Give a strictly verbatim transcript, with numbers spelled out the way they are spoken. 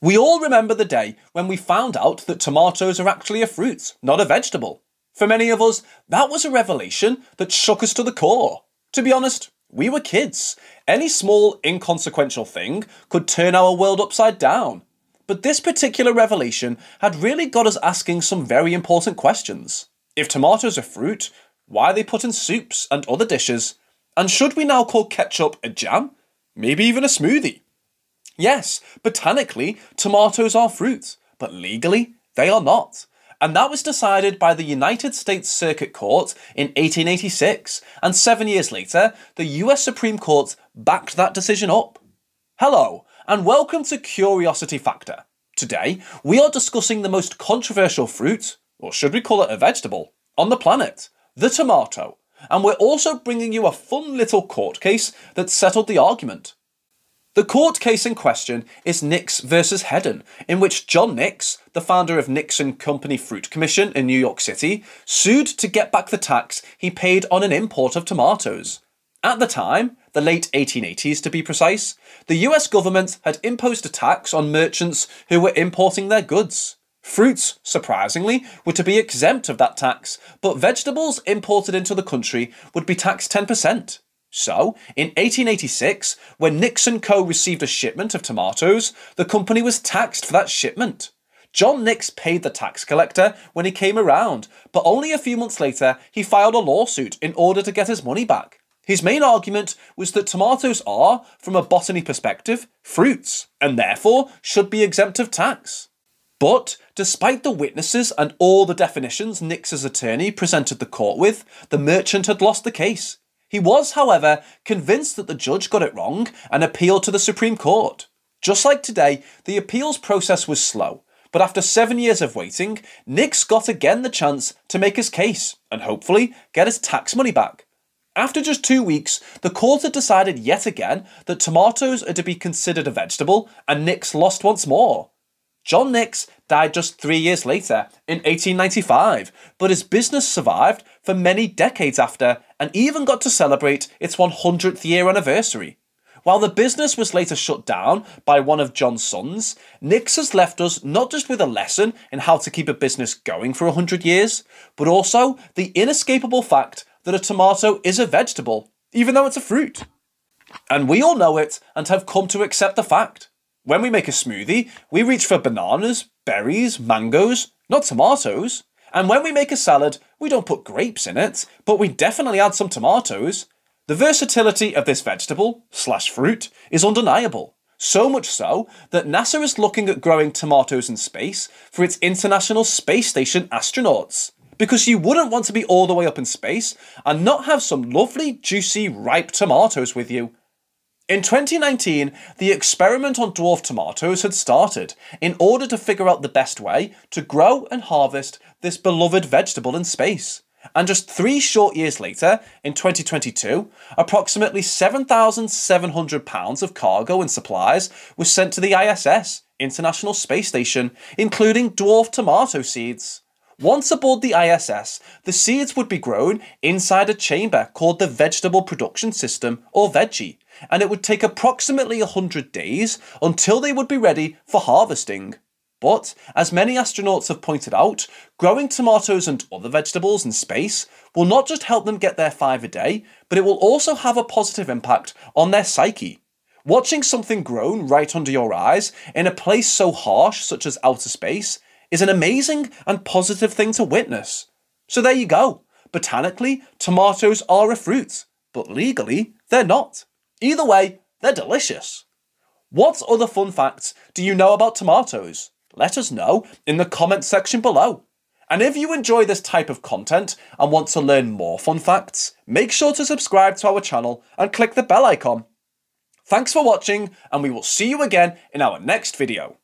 We all remember the day when we found out that tomatoes are actually a fruit, not a vegetable. For many of us, that was a revelation that shook us to the core. To be honest, we were kids. Any small, inconsequential thing could turn our world upside down. But this particular revelation had really got us asking some very important questions. If tomatoes are fruit, why are they put in soups and other dishes? And should we now call ketchup a jam? Maybe even a smoothie? Yes, botanically, tomatoes are fruits, but legally, they are not. And that was decided by the United States Circuit Court in eighteen eighty-six, and seven years later, the U S Supreme Court backed that decision up. Hello, and welcome to Curiosity Factor. Today, we are discussing the most controversial fruit, or should we call it a vegetable, on the planet, the tomato. And we're also bringing you a fun little court case that settled the argument. The court case in question is Nix v. Hedden, in which John Nix, the founder of Nix and Company Fruit Commission in New York City, sued to get back the tax he paid on an import of tomatoes. At the time, the late eighteen eighties to be precise, the U S government had imposed a tax on merchants who were importing their goods. Fruits, surprisingly, were to be exempt of that tax, but vegetables imported into the country would be taxed ten percent. So, in eighteen eighty-six, when Nix and Co received a shipment of tomatoes, the company was taxed for that shipment. John Nix paid the tax collector when he came around, but only a few months later he filed a lawsuit in order to get his money back. His main argument was that tomatoes are, from a botany perspective, fruits, and therefore should be exempt of tax. But, despite the witnesses and all the definitions Nix's attorney presented the court with, the merchant had lost the case. He was, however, convinced that the judge got it wrong and appealed to the Supreme Court. Just like today, the appeals process was slow, but after seven years of waiting, Nix got again the chance to make his case and hopefully get his tax money back. After just two weeks, the court had decided yet again that tomatoes are to be considered a vegetable, and Nix lost once more. John Nix died just three years later, in eighteen ninety-five, but his business survived for many decades after and even got to celebrate its one hundredth year anniversary. While the business was later shut down by one of John's sons, Nix has left us not just with a lesson in how to keep a business going for one hundred years, but also the inescapable fact that a tomato is a vegetable, even though it's a fruit. And we all know it and have come to accept the fact. When we make a smoothie, we reach for bananas, berries, mangoes, not tomatoes. And when we make a salad, we don't put grapes in it, but we definitely add some tomatoes. The versatility of this vegetable, slash fruit, is undeniable. So much so that NASA is looking at growing tomatoes in space for its International Space Station astronauts. Because you wouldn't want to be all the way up in space and not have some lovely, juicy, ripe tomatoes with you. In twenty nineteen, the experiment on dwarf tomatoes had started in order to figure out the best way to grow and harvest this beloved vegetable in space. And just three short years later, in twenty twenty-two, approximately seven thousand seven hundred pounds of cargo and supplies was sent to the I S S, International Space Station, including dwarf tomato seeds. Once aboard the I S S, the seeds would be grown inside a chamber called the Vegetable Production System, or Veggie, and it would take approximately one hundred days until they would be ready for harvesting. But, as many astronauts have pointed out, growing tomatoes and other vegetables in space will not just help them get their five a day, but it will also have a positive impact on their psyche. Watching something grown right under your eyes in a place so harsh such as outer space is an amazing and positive thing to witness. So there you go. Botanically, tomatoes are a fruit, but legally, they're not. Either way, they're delicious. What other fun facts do you know about tomatoes? Let us know in the comment section below. And if you enjoy this type of content and want to learn more fun facts, make sure to subscribe to our channel and click the bell icon. Thanks for watching, and we will see you again in our next video.